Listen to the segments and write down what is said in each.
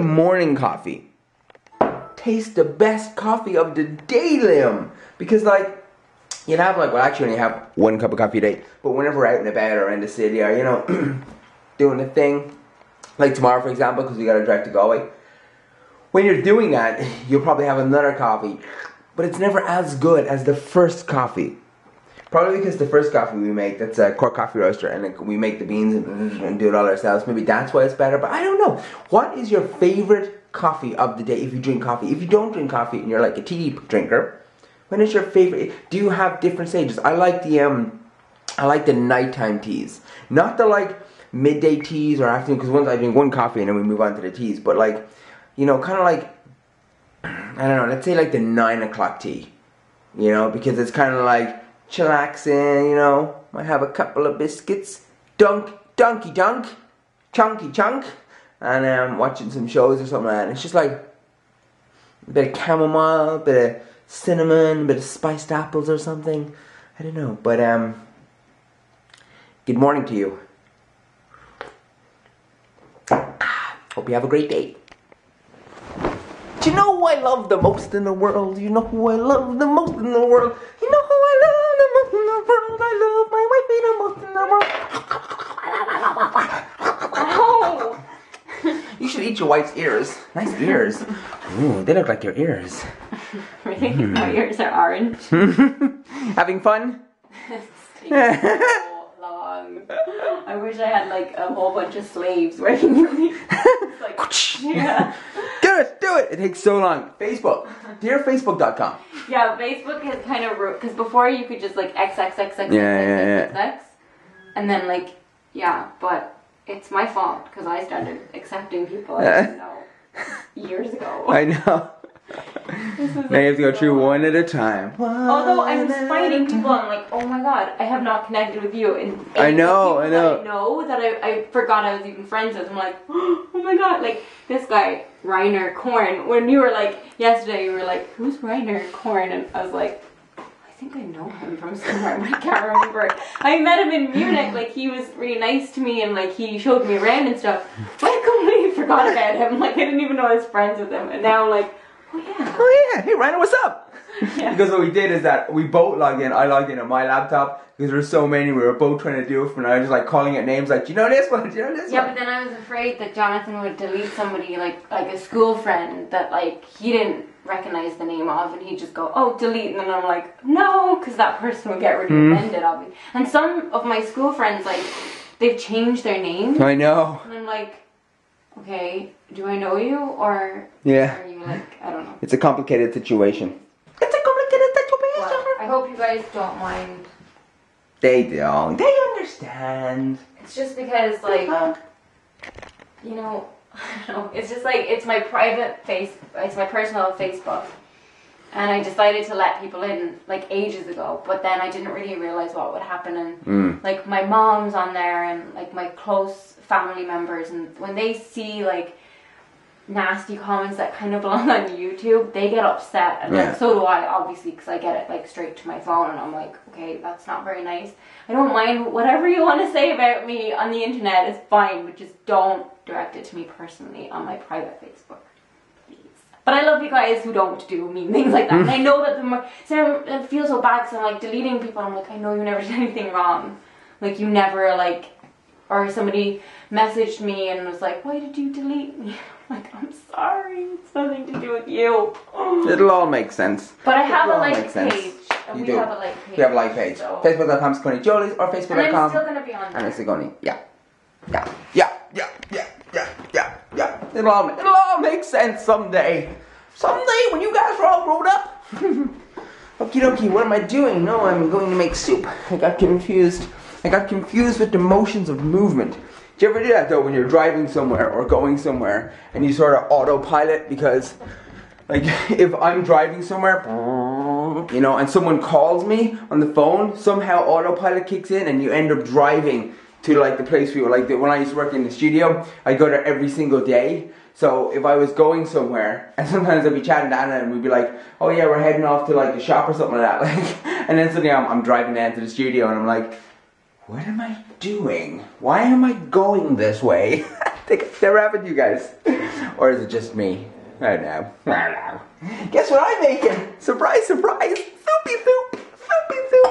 the morning coffee. Taste the best coffee of the day, Liam. Because, like, you'd have, like, well, I actually only have one cup of coffee a day. But whenever we're out and about or in the city or, you know, doing the thing, like tomorrow, for example, because we got to drive to Galway. When you're doing that, you'll probably have another coffee. But it's never as good as the first coffee. Probably because the first coffee we make, that's a Cork coffee roaster, and we make the beans and do it all ourselves. Maybe that's why it's better, but I don't know. What is your favorite coffee of the day if you drink coffee? If you don't drink coffee and you're like a tea drinker, when is your favorite? Do you have different stages? I like the nighttime teas. Not the like midday teas or afternoon, because once I drink one coffee and then we move on to the teas, but like, you know, kind of like, I don't know, let's say like the 9 o'clock tea, you know, because it's kind of like chillaxing, you know, might have a couple of biscuits, donky dunk, chunky chunk, and watching some shows or something like that, and it's just like a bit of chamomile, a bit of cinnamon, a bit of spiced apples or something, I don't know, but good morning to you, hope you have a great day. Do you know who I love the most in the world? You know who I love the most in the world? You know who I love the most in the world? I love my wife the most in the world. Oh. You should eat your wife's ears. Nice ears. Ooh, they look like your ears. Really? Mm. My ears are orange. Having fun? I wish I had like a whole bunch of slaves working for me. It's like, yeah. Do it! It takes so long. Facebook. Dearfacebook.com. Yeah, Facebook has kind of ruined, because before you could just like X, and then like, yeah, but it's my fault because I started accepting people I didn't know years ago. I know. Now you have to go through one at a time. Although I'm fighting people, I'm like, oh my god, I have not connected with you. And I know. I know that I forgot I was even friends with. I'm like, oh my god, like this guy, Reiner Korn. When you were like, yesterday, you were like, who's Reiner Korn? And I was like, I think I know him from somewhere, but I can't remember. I met him in Munich, like he was really nice to me and like he showed me around and stuff. But I completely forgot about him. Like I didn't even know I was friends with him. And now I'm like, Oh yeah, hey Reiner, what's up? Yeah. Because what we did is that we both logged in. I logged in on my laptop because there were so many we were both trying to do it, and I was just like calling it names like, do you know this one? Do you know this one? Yeah, but then I was afraid that Jonathan would delete somebody like a school friend that like he didn't recognize the name of, and he'd just go, oh, delete, and then I'm like, no, because that person would get really offended, obviously. And some of my school friends, like, they've changed their name. I know. And I'm like, okay, do I know you, or are you like, I don't know. It's a complicated situation. Well, I hope you guys don't mind. They don't. They understand. It's just because, like, you know, I don't know. It's just like, it's my private Facebook, it's my personal Facebook. And I decided to let people in, like, ages ago, but then I didn't really realize what would happen. And, like, my mom's on there, and, like, my close family members, and when they see, like, nasty comments that kind of belong on YouTube, they get upset, and like, so do I, obviously, because I get it, like, straight to my phone, and I'm like, okay, that's not very nice. I don't mind, whatever you want to say about me on the internet is fine, but just don't direct it to me personally on my private Facebook. But I love you guys who don't do mean things like that. And I know that the more, so I feel so bad because I'm like deleting people. I'm like, I know you never did anything wrong. Like you never like, or somebody messaged me and was like, why did you delete me? I'm like, I'm sorry. It's nothing to do with you. It'll all make sense. But I have a like page. And we have a like page. We have a like page. So. Facebook.com/ConnieJolies or Facebook.com. And I'm still going to be on there. And it's Connie. Yeah. It'll all make sense someday. Someday when you guys are all grown up. Okie dokie, what am I doing? No, I'm going to make soup. I got confused. I got confused with the motions of movement. Do you ever do that though when you're driving somewhere or going somewhere and you sort of autopilot? Because like if I'm driving somewhere, you know, and someone calls me on the phone, somehow autopilot kicks in and you end up driving to like the place we were, like when I used to work in the studio, I'd go there every single day. So if I was going somewhere, and sometimes I'd be chatting to Anna and we'd be like, oh yeah, we're heading off to like a shop or something like that. Like, and then suddenly I'm driving down to the studio and I'm like, what am I doing? Why am I going this way? They're having you guys. Or is it just me? I don't know. I don't know. Guess what I'm making? Surprise, surprise! Soupy soup! Soupy soup!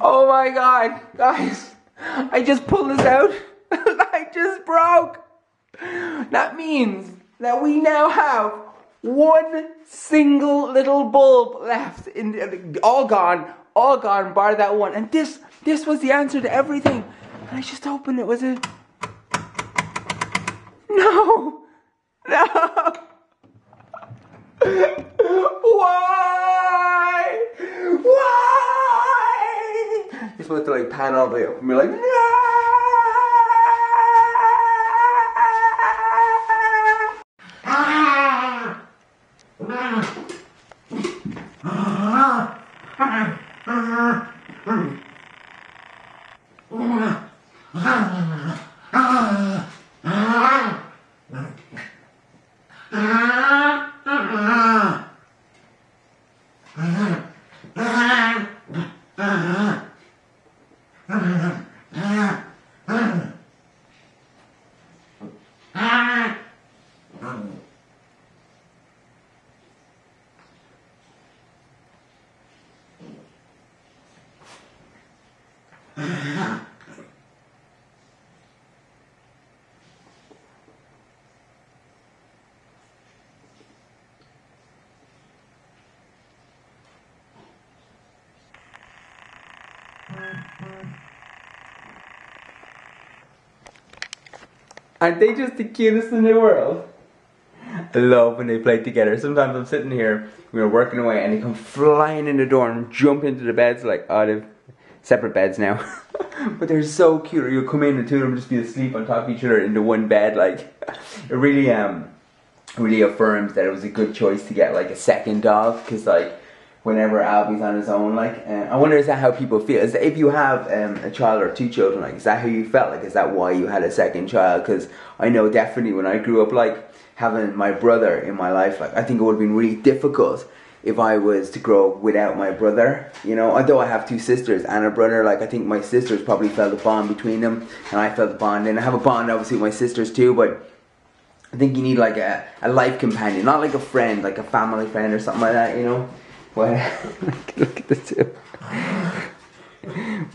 Oh my god! Guys! I just pulled this out! I just broke! That means that we now have one single little bulb left. All gone, bar that one. And this was the answer to everything. And I just opened it. Was it? No! No! Why? Why? You're supposed to like pan all the way up and be like, aren't they just the cutest in the world? I love when they play together. Sometimes I'm sitting here, we're working away, and they come flying in the door and jump into the beds like, oh, they've separate beds now. But they're so cute. Or you'll come in and two of them just be asleep on top of each other in the one bed. Like, it really affirms that it was a good choice to get like a second dog, because like, whenever Albi's on his own, like, I wonder is that how people feel? Is that if you have a child or two children, like, is that how you felt? Like, is that why you had a second child? Because I know definitely when I grew up, like, having my brother in my life, like, I think it would have been really difficult if I was to grow up without my brother, you know. Although I have two sisters and a brother, like, I think my sisters probably felt a bond between them, and I felt a bond, and I have a bond obviously with my sisters too, but I think you need like a life companion, not like a friend, like a family friend or something like that, you know. Look at the two.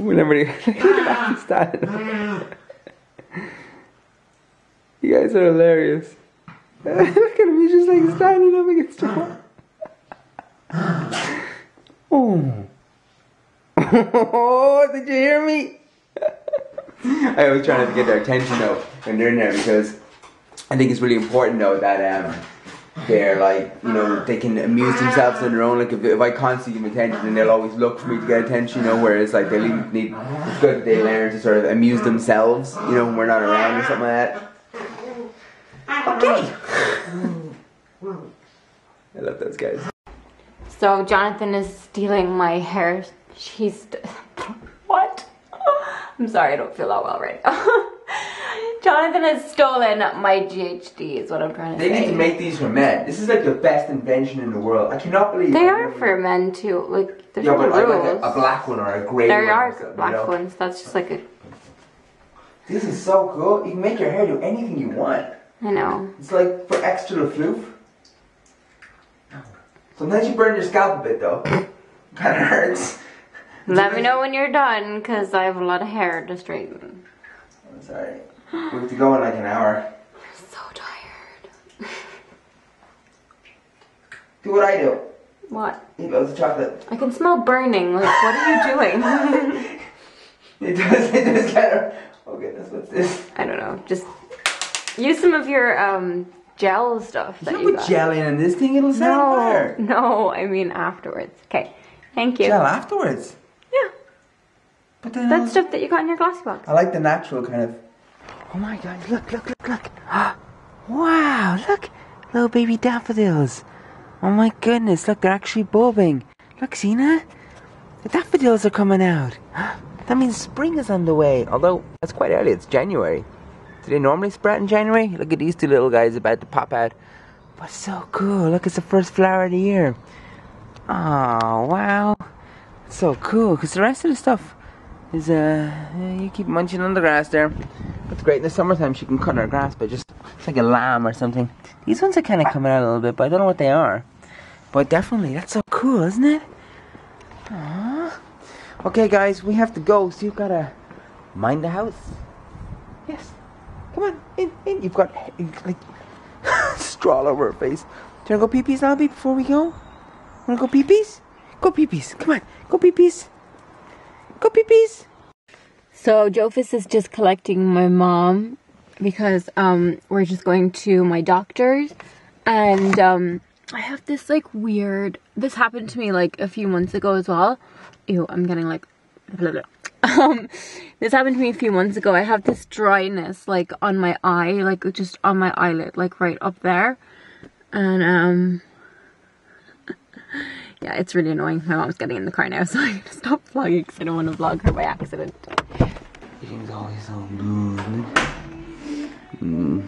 Whenever you look at that. You guys are hilarious. Look at him, he's just like standing up against the wall. Oh. Oh, did you hear me? I always try not to get their attention though when they're in there, because I think it's really important though that they're like, you know, they can amuse themselves on their own. Like if I constantly give them attention, then they'll always look for me to get attention, you know, whereas like they need, it's good that they learn to sort of amuse themselves, you know, when we're not around or something like that. Okay. I love those guys. So Jonathan is stealing my hair. She's what? I'm sorry, I don't feel that well right now. Jonathan has stolen my GHD is what I'm trying to say. They need to make these for men. This is like the best invention in the world. I cannot believe they are for men too. Like, there's no rules. Like a black one or a grey one. There are black ones. That's just like a. This is so cool. You can make your hair do anything you want. I know. It's like for extra floof. Sometimes you burn your scalp a bit though. Kind of hurts. Let me know when you're done, because I have a lot of hair to straighten. I'm sorry. We have to go in like an hour. I'm so tired. Do what I do. What? Eat loads of chocolate. I can smell burning. Like, what are you doing? It does get her. Oh goodness, what's this? I don't know. Just use some of your gel stuff. You don't put gel in this thing, it'll sound better. No, I mean afterwards. Okay, thank you. Gel afterwards? Yeah. But then that stuff that you got in your glossy box. I like the natural kind of. Oh my god, look, look, look, look. Wow, look. Little baby daffodils. Oh my goodness, look, they're actually bulbing. Look, Sina. The daffodils are coming out. That means spring is on the way. Although, that's quite early, it's January. Do they normally sprout in January? Look at these two little guys about to pop out. But so cool. Look, it's the first flower of the year. Oh, wow. That's so cool, because the rest of the stuff is, you keep munching on the grass there. It's great in the summertime, she can cut her grass by just It's like a lamb or something. These ones are kind of coming out a little bit, but I don't know what they are. But definitely, that's so cool, isn't it? Aww. Okay, guys, we have to go, so you've got to mind the house. Yes. Come on, in. You've got, like, straw all over her face. Do you want to go pee-pees, Albie, before we go? Want to go pee-pees? Go pee-pees. Come on, go pee-pees. Go pee-pees. So, Jofus is just collecting my mom because we're just going to my doctor's. And I have this, like, weird... This happened to me, like, a few months ago as well. Ew, I'm getting, like... Blah, blah. This happened to me a few months ago. I have this dryness, like, on my eye, like, just on my eyelid, like, right up there. And, yeah, it's really annoying. My mom's getting in the car now, so I have to stop vlogging because I don't want to vlog her by accident. Eating's always so blue, isn't it? Mm.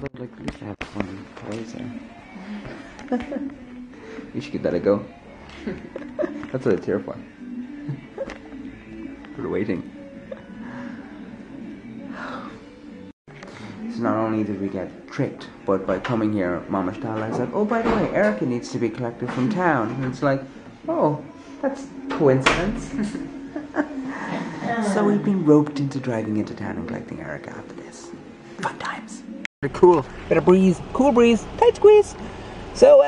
But, like, we should have fun toys there. You should give that a go. That's what it's here for. We're waiting. So not only did we get tricked, but by coming here, Mama Stella said, oh, by the way, Erica needs to be collected from town. And it's like, oh, that's coincidence. So we've been roped into driving into town and collecting Erica after this. Fun times. Cool. Bit of breeze. Cool breeze. Tight squeeze. So,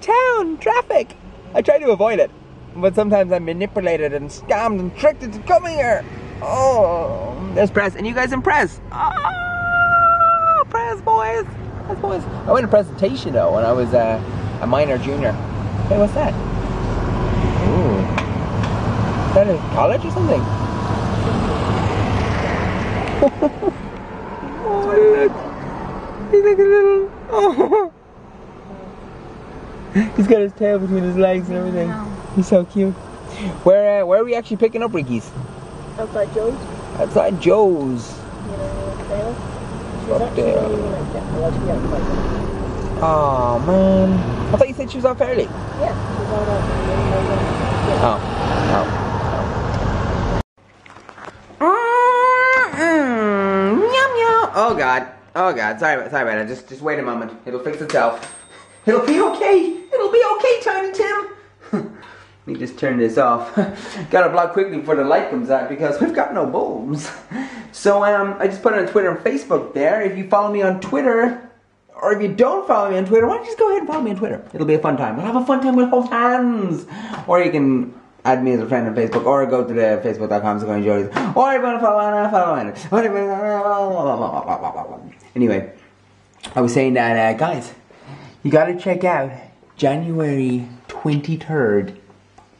town, traffic. I try to avoid it, but sometimes I'm manipulated and scammed and tricked into coming here. Oh, there's Press, and you guys in Press. Oh, Press boys, Press boys. I went to presentation though when I was a minor junior. Hey, what's that? Ooh, is that in college or something? Oh, look, he's like a little. Oh. He's got his tail between his legs and everything. Wow. He's so cute. Where are we actually picking up Ricky's? Outside Joe's. Outside Joe's. You know, up there. Oh man. I thought you said she was off early. Yeah, she was off early. Oh. Mm-mm. Yum yum. Oh god. Oh god. Sorry about it. Just wait a moment. It'll fix itself. It'll be okay. It'll be okay, Tiny Tim. Let me just turn this off. Gotta vlog quickly before the light comes out because we've got no bulbs. So I just put it on Twitter and Facebook there. If you follow me on Twitter, or if you don't follow me on Twitter, why don't you just go ahead and follow me on Twitter? It'll be a fun time. We'll have a fun time. We'll hold hands. Or you can add me as a friend on Facebook, or go to the facebook.com/joeys. Or if you want to follow Anna, follow Anna. Anyway, I was saying that, guys, you gotta check out January 23rd,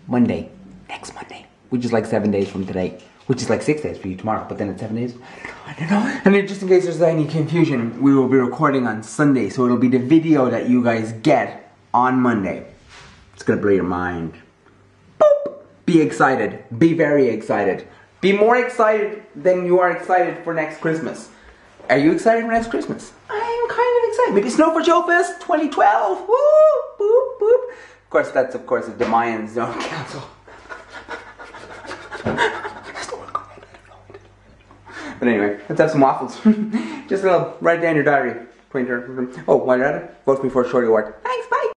Monday, next Monday, which is like 7 days from today, which is like 6 days for you tomorrow, but then it's 7 days, I don't know. And then just in case there's any confusion, we will be recording on Sunday, so it'll be the video that you guys get on Monday. It's gonna blow your mind. Boop! Be excited, be very excited. Be more excited than you are excited for next Christmas. Are you excited for next Christmas? I'm kind of excited. Maybe snow for Joe Fest 2012. Woo! Boop, boop. Of course, that's of course if the Mayans don't cancel. But anyway, let's have some waffles. Just a little, write down your diary. Oh, while you're at it, vote me for a Shorty Award. Thanks, bye.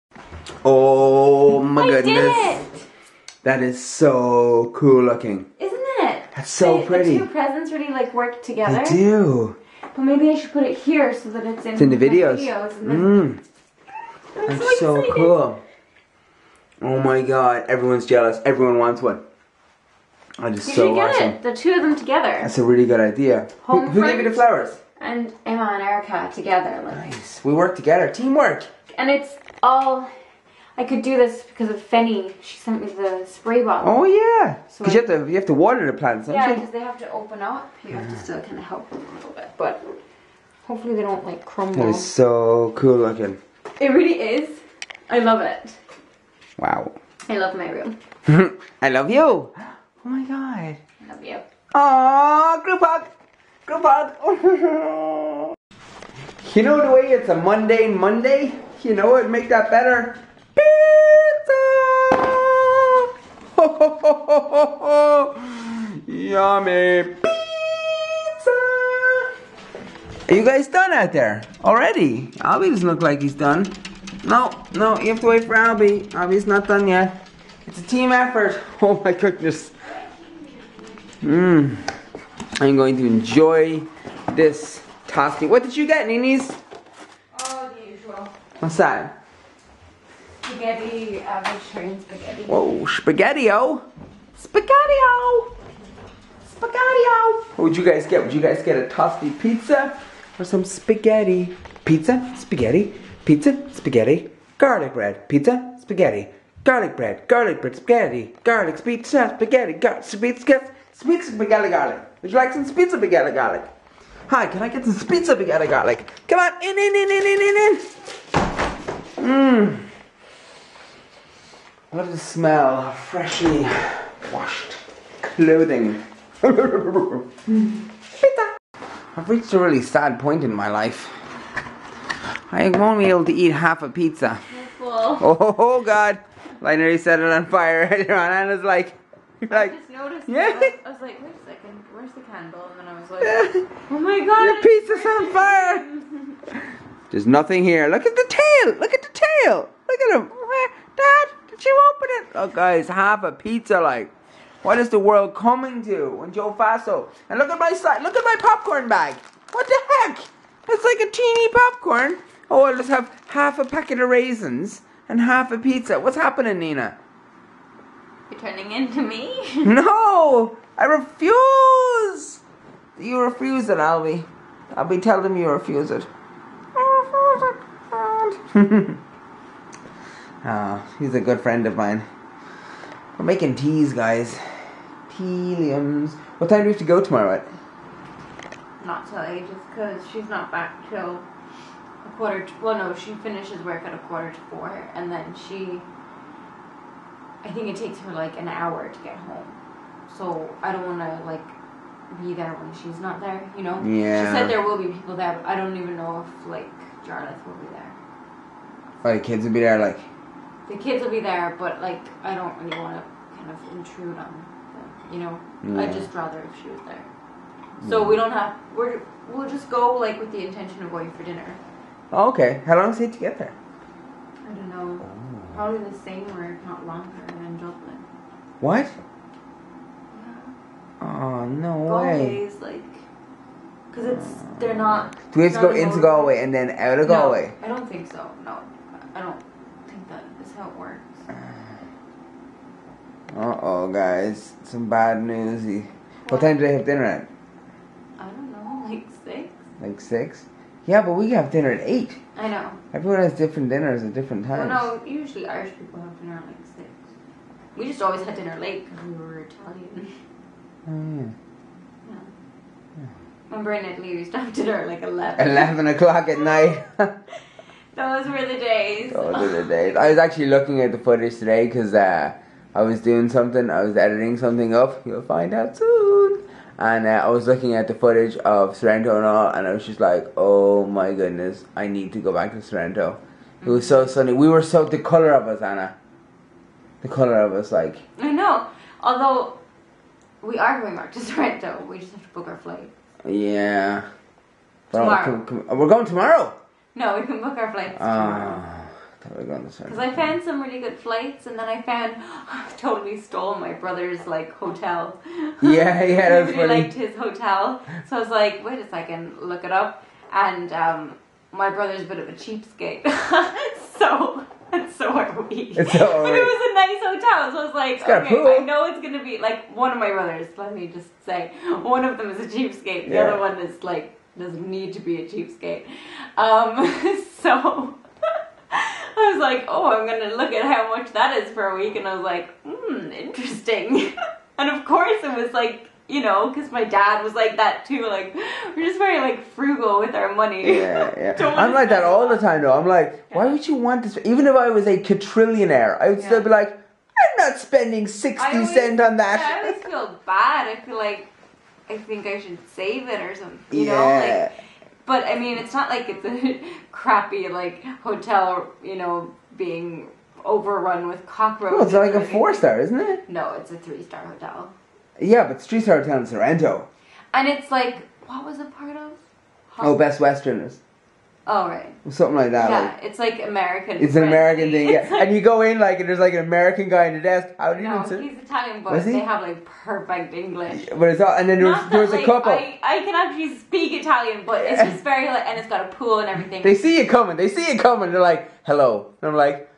Oh my goodness. I did it. That is so cool looking. Isn't it? That's so pretty. The two presents really like work together. They do. But maybe I should put it here so that it's in the videos. Mmm. That's so cool. Oh my god, everyone's jealous. Everyone wants one. That is so awesome. You should get it, the two of them together. That's a really good idea. Who gave you the flowers? And Emma and Erica together. Like. Nice. We work together. Teamwork. And it's all... I could do this because of Fenny. She sent me the spray bottle. Oh yeah, because so you have to water the plants, don't you? Yeah, because they have to open up. You have to still kind of help them a little bit, but hopefully they don't like crumble. That is so cool looking. It really is. I love it. Wow. I love my room. I love you. Oh my god. I love you. Aww, group hug. Group hug. You know the way it's a mundane Monday. You know it make that better. Pizza! Ho, ho, ho, ho, ho, ho. Yummy pizza! Are you guys done out there already? Albie doesn't look like he's done. No, you have to wait for Albie. Albie's not done yet. It's a team effort. Oh my goodness. I'm going to enjoy this toasty. What did you get, Nini's? Oh, the usual. What's that? Spaghetti, vegetarian spaghetti. Whoa, spaghetti-o. Spaghetti-o. Spaghetti-o. What would you guys get? Would you guys get a toasty pizza or some spaghetti? Pizza, spaghetti, pizza, spaghetti, garlic bread, pizza, spaghetti, garlic bread, spaghetti, garlic, pizza, spaghetti, garlic, spaghetti, garlic. Would you like some spizza spaghetti garlic? Hi, can I get some spizza spaghetti garlic? Come on, in. What a smell of freshly washed clothing. Pizza. I've reached a really sad point in my life. I won't be able to eat half a pizza. Oh God! Lightner set it on fire earlier on, and it's like. I just noticed. Yeah. I was like, wait a second, where's the candle? And then I was like, oh my God! Your pizza's on fire! There's nothing here. Look at the tail! Look at the tail! Look at him! Dad, did you open it? Look, guys, half a pizza, like. What is the world coming to in Joe Faso? And look at my side. Look at my popcorn bag. What the heck? It's like a teeny popcorn. Oh, I'll just have half a packet of raisins and half a pizza. What's happening, Nina? You're turning into me? No! I refuse! You refuse it, Albie. Albie, tell them you refuse it. Oh, he's a good friend of mine. We're making teas, guys. Tealiums. What time do we have to go tomorrow at? Not till ages, because she's not back till a quarter to... Well, no, she finishes work at a quarter to four, and then she... I think it takes her like an hour to get home, so I don't want to like be there when she's not there, you know? Yeah. She said there will be people there, but I don't even know if like Jarlath will be there. Oh, the kids will be there, like? The kids will be there, but like I don't really want to kind of intrude on them, you know? Yeah. I'd just rather if she was there. So we don't have, we'll just go like with the intention of going for dinner. Oh, okay. How long does it take to get there? I don't know. Probably the same or if not longer than Joplin. What? Yeah. Oh, no way. Galway's like... Because it's... They're not... Do we have to go into Galway and then out of Galway? No, I don't think so. No. I don't think that is how it works. Uh-oh, guys. Some bad news. What time do they have dinner at? I don't know. Like 6? Like 6? Yeah, but we have dinner at 8. I know. Everyone has different dinners at different times. Well, no, usually Irish people have dinner at like 6. We just always had dinner late because we were Italian. Oh, yeah. Yeah. When Brian and Lee used to have dinner at like 11. 11 o'clock at night. Those were the days. Those were the days. I was actually looking at the footage today because I was doing something. I was editing something up. You'll find out soon. And I was looking at the footage of Sorrento and all, and I was just like, oh my goodness, I need to go back to Sorrento. It was so sunny. We were so, the colour of us, Anna. The colour of us, like. I know. Although, we are going back to Sorrento. We just have to book our flight. Yeah. Tomorrow. We're going tomorrow? No, we can book our flights tomorrow. Because I found some really good flights, and then I found I totally stole my brother's like hotel. Yeah, that was funny. I really liked his hotel, so I was like, wait a second, look it up. And my brother's a bit of a cheapskate, so are we. But it was a nice hotel, so I was like, okay, I know it's gonna be like one of my brothers. Let me just say, one of them is a cheapskate. The other one is like doesn't need to be a cheapskate. So. I was like, oh, I'm going to look at how much that is for a week. And I was like, interesting. And of course it was like, you know, because my dad was like that too. Like, we're just very like frugal with our money. Yeah. I'm like that all the time though. I'm like, why would you want this? Even if I was a quadrillionaire, I would still be like, I'm not spending 60 cents on that. Yeah, I always feel bad. I feel like, I think I should save it or something, you know? Like, but, I mean, it's not like it's a crappy, like, hotel, you know, being overrun with cockroaches. Well, it's like a 4-star, isn't it? No, it's a 3-star hotel. Yeah, but it's a 3-star hotel in Sorrento. And it's like, what was it part of? Oh, Best Westerners. Oh, right. Something like that. Yeah, like, it's like American. It's an American thing, yeah. Like, and you go in, like, and there's, like, an American guy in the desk. How do you know? He's Italian, but they have, like, perfect English. But it's all, and then there's like, a couple. I can actually speak Italian, but it's just very, like, and it's got a pool and everything. They see it coming. They're like, hello. And I'm like,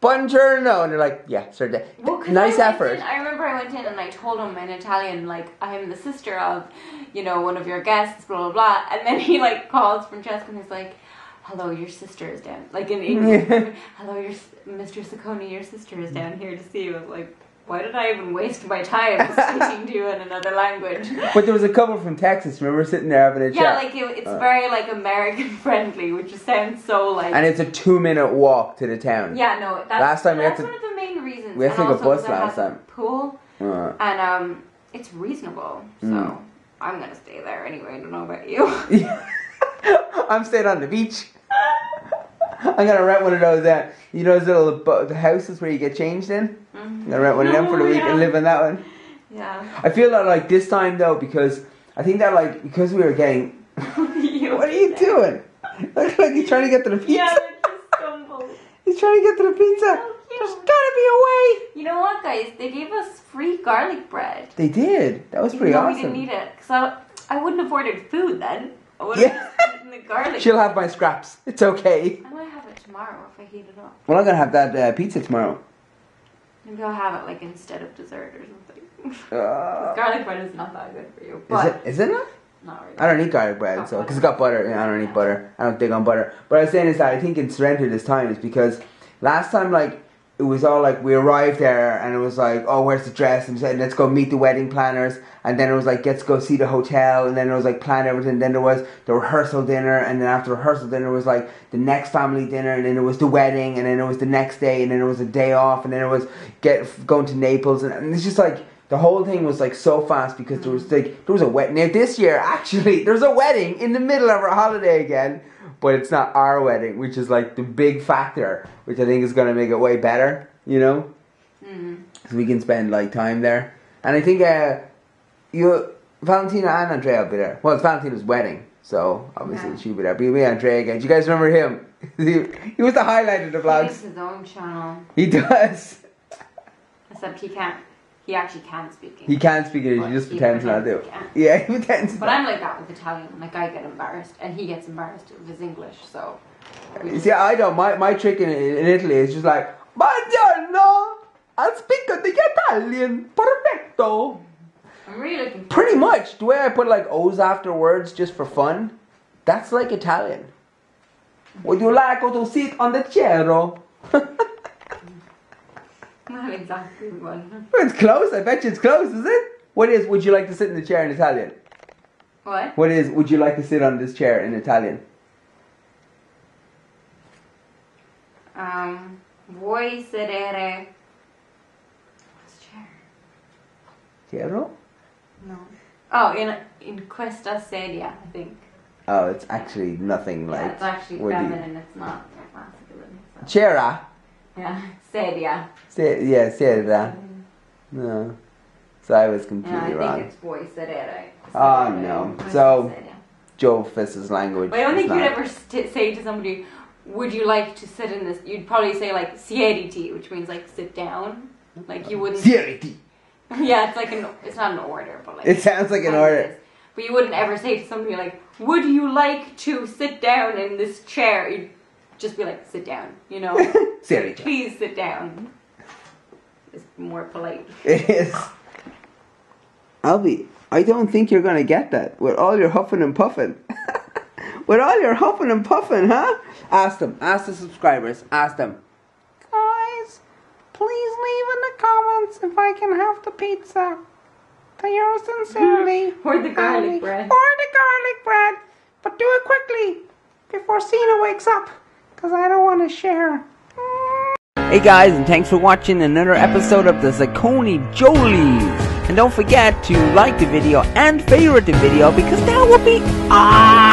buongiorno. And they're like, yeah, sir. Well, nice effort. I remember I went in and I told him in Italian, like, I'm the sister of, you know, one of your guests, blah, blah, blah. And then he, like, calls Francesca and he's like, hello, your sister is down. Like, in English, yeah. Hello, Mr. Saccone, your sister is down here to see you. I was like, why did I even waste my time speaking to you in another language? But there was a couple from Texas, remember, sitting there having a chat. Yeah, like, it's very, like, American-friendly, which just sounds so, like... And it's a 2-minute walk to the town. Yeah, no, that's one of the main reasons. We had to take a bus last time. Pool, and, it's reasonable, so... Mm. I'm gonna stay there anyway. I don't know about you. I'm staying on the beach. I'm gonna rent one of those. You know, those little houses where you get changed in. Mm-hmm. I'm gonna rent one of them for the week and live in that one. Yeah. I feel that like this time though, because I think that like because we were getting. What are you doing? Looks like he's trying to get to the pizza. Yeah, it just stumbled. He's trying to get to the pizza. There's gotta be a way! You know what, guys? They gave us free garlic bread. They did. That was pretty awesome. We didn't need it. Because I wouldn't have ordered food then. I would have eaten the garlic. She'll have my scraps. It's okay. I might have it tomorrow if I heat it up. Well, I'm going to have that pizza tomorrow. Maybe I'll have it like instead of dessert or something. Garlic bread is not that good for you. But is it not? Not really. I don't eat garlic bread, so because it's got butter. Yeah, I don't eat butter. I don't dig on butter. But I was saying is that I think in Sorrento this time is because last time, like, it was all like we arrived there and it was like, oh, where's the dress? And said, let's go meet the wedding planners. And then it was like, let's go see the hotel. And then it was like, plan everything. Then there was the rehearsal dinner. And then after rehearsal dinner was like the next family dinner. And then it was the wedding. And then it was the next day. And then it was a day off. And then it was going to Naples. And it's just like the whole thing was like so fast because there was a wedding. Now this year, actually, there's a wedding in the middle of our holiday again. But it's not our wedding, which is like the big factor, which I think is going to make it way better, you know? Mm. So we can spend like time there. And I think Valentina and Andrea will be there. Well, it's Valentina's wedding, so obviously she'll be there. But me and Andrea again. Do you guys remember him? He was the highlight of the vlogs. He has his own channel. He does. Except he can't. He actually can speak English. He can speak English, he just pretends not to. Yeah, he pretends. But I'm like that with Italian. Like, I get embarrassed, and he gets embarrassed with his English, so... See, I don't. My trick in Italy is just like, Buongiorno! I speak the Italian! Perfetto! I'm really looking forward. Pretty much, the way I put, like, O's after words just for fun, that's like Italian. Would you like to sit on the chair? Not exactly one. It's close. I bet you it's close, is it? What is, would you like to sit in the chair in Italian? What? What is, would you like to sit on this chair in Italian? Vuoi sedere... What's chair? Chiaro? No. Oh, in questa sedia, I think. Oh, it's actually nothing like... Yeah, it's actually feminine. It's not masculine. So. Chera? Yeah, sedia. Yeah, sedia. No. So I was completely wrong. I think it's voi sedere. Oh, no. So, Joe Fist's language. But I don't think you'd ever say to somebody, would you like to sit in this? You'd probably say, like, siediti, which means, like, sit down. Like, you wouldn't... Siediti! Yeah, it's like an... It's not an order, but, like... It sounds like an order. But you wouldn't ever say to somebody, like, would you like to sit down in this chair? You'd just be like, sit down, you know? Seriously. Please sit down. It's more polite. It is. Albi, I don't think you're going to get that with all your huffing and puffing. With all your huffing and puffing, huh? Ask them. Ask the subscribers. Ask them. Guys, please leave in the comments if I can have the pizza. To yours sincerely. Or the garlic bread. Or the garlic bread. But do it quickly before Sina wakes up. Because I don't want to share. Hey guys, and thanks for watching another episode of the Zaccone Jolies. And don't forget to like the video and favorite the video because that would be